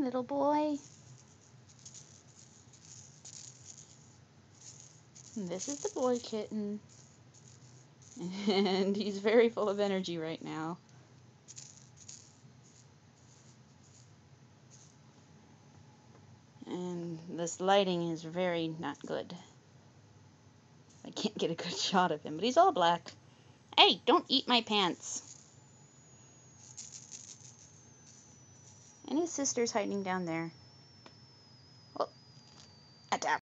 on, little boy. And this is the boy kitten. And he's very full of energy right now. And this lighting is very not good. I can't get a good shot of him, but he's all black. Hey, don't eat my pants. And his sister's hiding down there. Oh, attack.